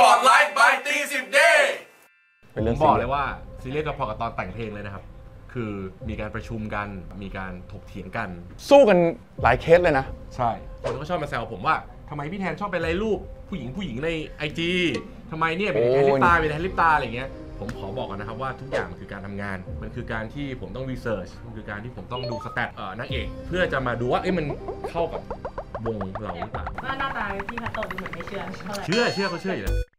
บอร์ดไลฟ์บายตีสิบเดย์ผมบอกเลยว่าซีรีส์กับพอกับตอนแต่งเพลงเลยนะครับคือมีการประชุมกันมีการถกเถียงกันสู้กันหลายเคสเลยนะใช่คนก็ชอบมาแซวผมว่าทำไมพี่แทนชอบไปไล่รูปผู้หญิงใน IG ทำไมเนี่ยเป็นแฮร์รี่ตาเป็นแฮร์รี่ตาอะไรเงี้ยผมขอบอกก่อนนะครับว่าทุกอย่างคือการทำงานมันคือการที่ผมต้องรีเสิร์ชมันคือการที่ผมต้องดูสแตทนางเอกเพื่อจะมาดูว่าเอ๊ะมันเข้ากับวงเราหรือเปล่าหน้าตาพี่พัตโตดูเหมือนไม่เชื่อเท่าไหร่เชื่อเขาเชื่ออยู่แล้ว